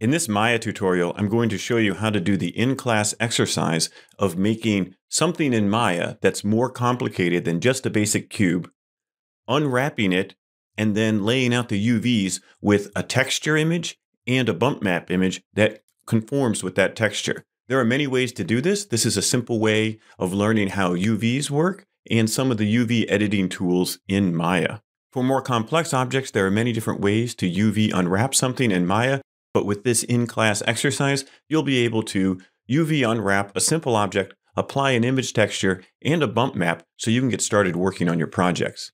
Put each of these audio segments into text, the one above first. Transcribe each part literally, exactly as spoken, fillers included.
In this Maya tutorial, I'm going to show you how to do the in-class exercise of making something in Maya that's more complicated than just a basic cube, unwrapping it, and then laying out the U Vs with a texture image and a bump map image that conforms with that texture. There are many ways to do this. This is a simple way of learning how U Vs work and some of the U V editing tools in Maya. For more complex objects, there are many different ways to U V unwrap something in Maya. But with this in-class exercise, you'll be able to U V unwrap a simple object, apply an image texture, and a bump map so you can get started working on your projects.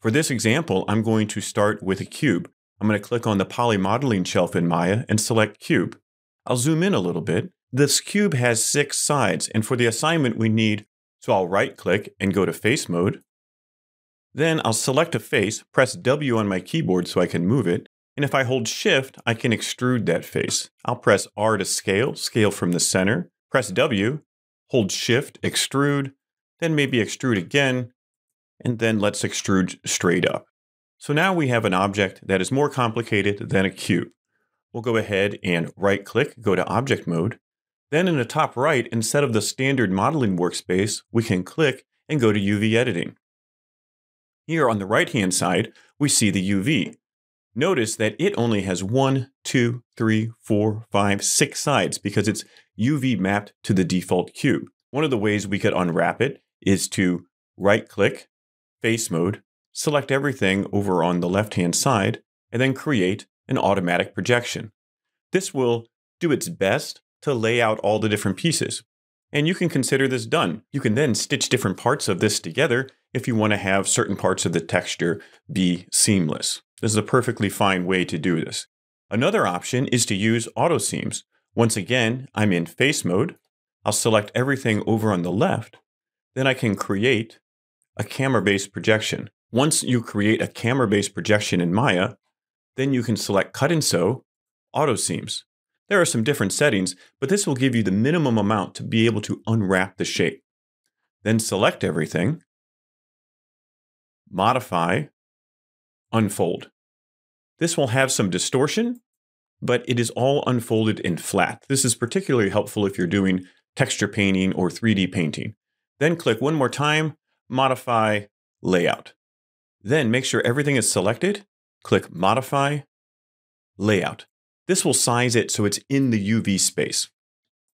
For this example, I'm going to start with a cube. I'm going to click on the poly modeling shelf in Maya and select cube. I'll zoom in a little bit. This cube has six sides, and for the assignment we need, so I'll right-click and go to face mode. Then I'll select a face, press W on my keyboard so I can move it. And if I hold Shift, I can extrude that face. I'll press R to scale, scale from the center, press W, hold Shift, extrude, then maybe extrude again, and then let's extrude straight up. So now we have an object that is more complicated than a cube. We'll go ahead and right-click, go to Object Mode. Then in the top right, instead of the standard modeling workspace, we can click and go to U V editing. Here on the right-hand side, we see the U V. Notice that it only has one, two, three, four, five, six sides because it's U V mapped to the default cube. One of the ways we could unwrap it is to right-click, face mode, select everything over on the left-hand side, and then create an automatic projection. This will do its best to lay out all the different pieces. And you can consider this done. You can then stitch different parts of this together if you want to have certain parts of the texture be seamless. This is a perfectly fine way to do this. Another option is to use auto seams. Once again, I'm in face mode. I'll select everything over on the left. Then I can create a camera-based projection. Once you create a camera-based projection in Maya, then you can select cut and sew, auto seams. There are some different settings, but this will give you the minimum amount to be able to unwrap the shape. Then select everything, modify, unfold. This will have some distortion, but it is all unfolded and flat. This is particularly helpful if you're doing texture painting or three D painting. Then click one more time, modify, layout. Then make sure everything is selected, click modify, layout. This will size it so it's in the U V space.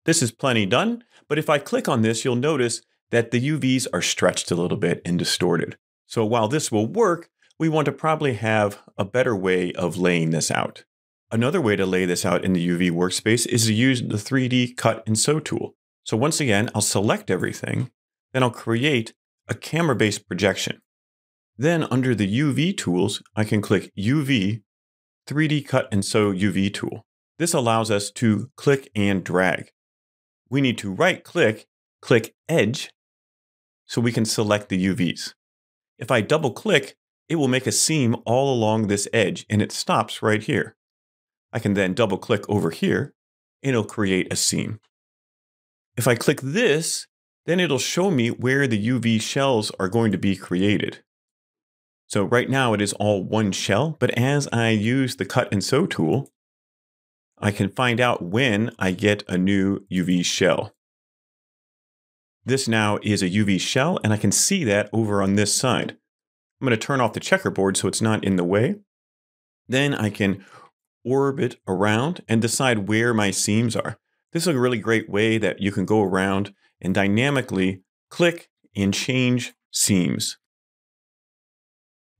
This is plenty done, but if I click on this, you'll notice that the U Vs are stretched a little bit and distorted. So while this will work, we want to probably have a better way of laying this out. Another way to lay this out in the U V workspace is to use the three D cut and sew tool. So once again, I'll select everything, then I'll create a camera-based projection. Then under the U V tools, I can click U V, three D cut and sew U V tool. This allows us to click and drag. We need to right-click, click edge, so we can select the U Vs. If I double-click, it will make a seam all along this edge, and it stops right here. I can then double-click over here, and it'll create a seam. If I click this, then it'll show me where the U V shells are going to be created. So right now it is all one shell, but as I use the cut and sew tool, I can find out when I get a new U V shell. This now is a U V shell, and I can see that over on this side. I'm going to turn off the checkerboard so it's not in the way. Then I can orbit around and decide where my seams are. This is a really great way that you can go around and dynamically click and change seams.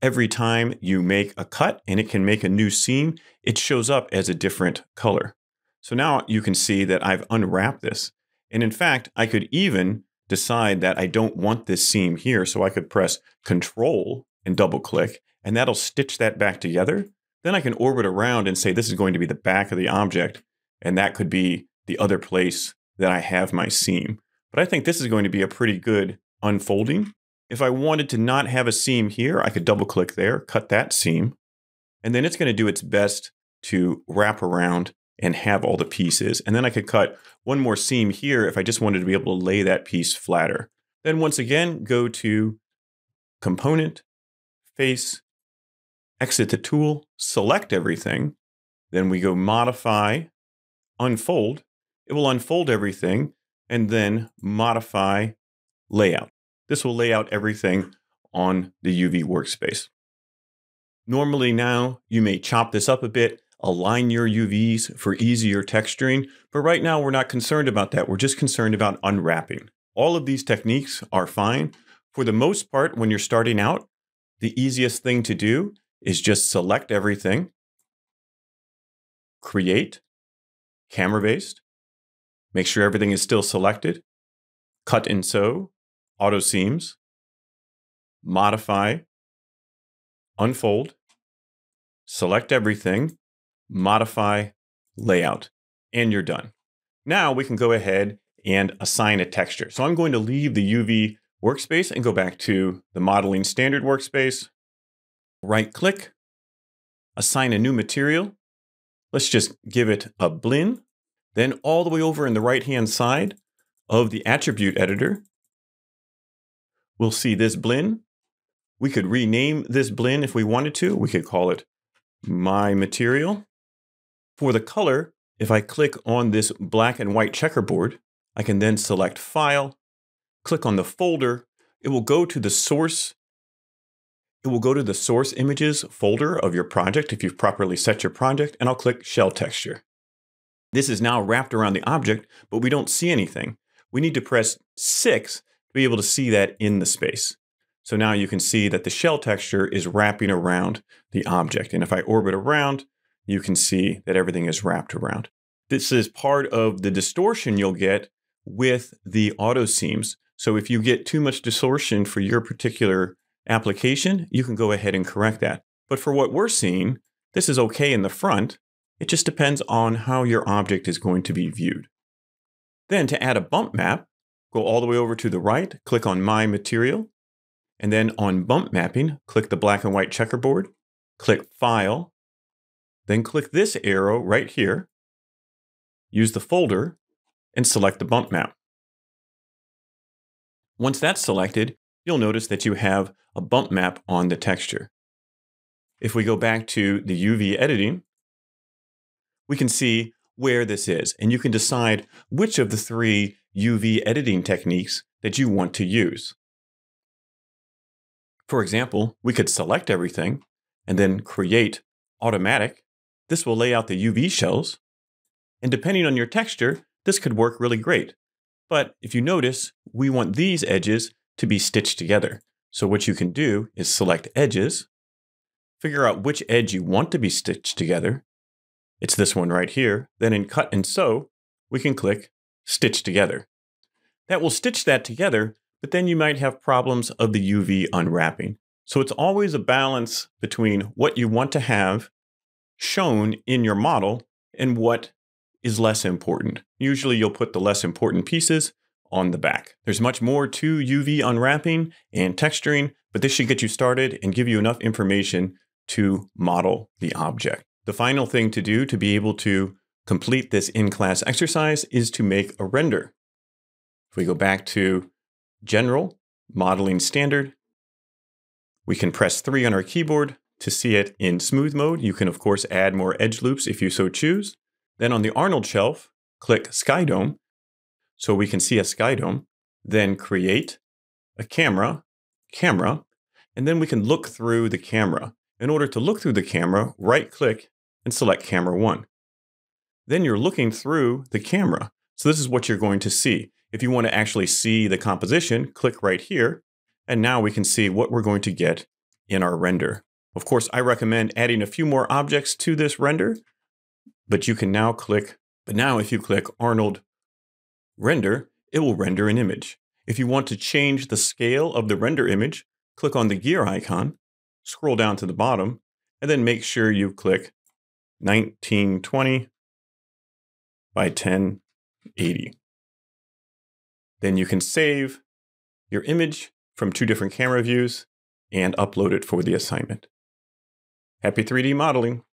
Every time you make a cut and it can make a new seam, it shows up as a different color. So now you can see that I've unwrapped this. And in fact, I could even decide that I don't want this seam here, so I could press Control and double click, and that'll stitch that back together. Then I can orbit around and say this is going to be the back of the object, and that could be the other place that I have my seam. But I think this is going to be a pretty good unfolding. If I wanted to not have a seam here, I could double click there, cut that seam, and then it's going to do its best to wrap around and have all the pieces. And then I could cut one more seam here if I just wanted to be able to lay that piece flatter. Then once again, go to Component, Face, exit the tool, select everything. Then we go Modify, unfold, it will unfold everything and then modify layout. This will lay out everything on the U V workspace. Normally now, you may chop this up a bit, align your U Vs for easier texturing, but right now we're not concerned about that. We're just concerned about unwrapping. All of these techniques are fine. For the most part, when you're starting out, the easiest thing to do is just select everything, create, camera-based, make sure everything is still selected, cut and sew, auto seams, modify, unfold, select everything, modify layout, and you're done. Now we can go ahead and assign a texture. So I'm going to leave the U V workspace and go back to the modeling standard workspace, right click, assign a new material. Let's just give it a Blinn. Then all the way over in the right-hand side of the attribute editor, we'll see this Blinn. We could rename this Blinn if we wanted to. We could call it My Material. For the color, if I click on this black and white checkerboard, I can then select File, click on the folder. It will go to the source. It will go to the source images folder of your project if you've properly set your project, and I'll click Shell Texture. This is now wrapped around the object, but we don't see anything. We need to press six to be able to see that in the space. So now you can see that the shell texture is wrapping around the object. And if I orbit around, you can see that everything is wrapped around. This is part of the distortion you'll get with the auto seams. So if you get too much distortion for your particular application, you can go ahead and correct that. But for what we're seeing, this is okay in the front. It just depends on how your object is going to be viewed. Then to add a bump map, go all the way over to the right, click on My Material. And then on bump mapping, click the black and white checkerboard, click File, then click this arrow right here, use the folder, and select the bump map. Once that's selected, you'll notice that you have a bump map on the texture. If we go back to the U V editing, we can see where this is, and you can decide which of the three U V editing techniques that you want to use. For example, we could select everything and then create automatic. This will lay out the U V shells. And depending on your texture, this could work really great. But if you notice, we want these edges to be stitched together. So what you can do is select edges, figure out which edge you want to be stitched together. It's this one right here. Then in Cut and Sew, we can click Stitch Together. That will stitch that together, but then you might have problems of the U V unwrapping. So it's always a balance between what you want to have shown in your model and what is less important. Usually you'll put the less important pieces on the back. There's much more to U V unwrapping and texturing, but this should get you started and give you enough information to model the object. The final thing to do to be able to complete this in-class exercise is to make a render. If we go back to General, Modeling Standard. We can press three on our keyboard to see it in smooth mode. You can, of course, add more edge loops if you so choose. Then on the Arnold shelf, click Skydome so we can see a Skydome. Then create a camera, camera, and then we can look through the camera. In order to look through the camera, right-click and select Camera one. Then you're looking through the camera. So this is what you're going to see. If you want to actually see the composition, click right here, and now we can see what we're going to get in our render. Of course, I recommend adding a few more objects to this render, but you can now click, but now if you click Arnold Render, it will render an image. If you want to change the scale of the render image, click on the gear icon, scroll down to the bottom, and then make sure you click nineteen twenty by ten eighty. Then you can save your image from two different camera views and upload it for the assignment. Happy three D modeling!